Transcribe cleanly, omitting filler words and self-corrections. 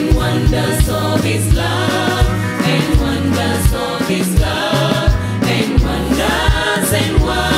And wonders of his love, and wonders and wonders.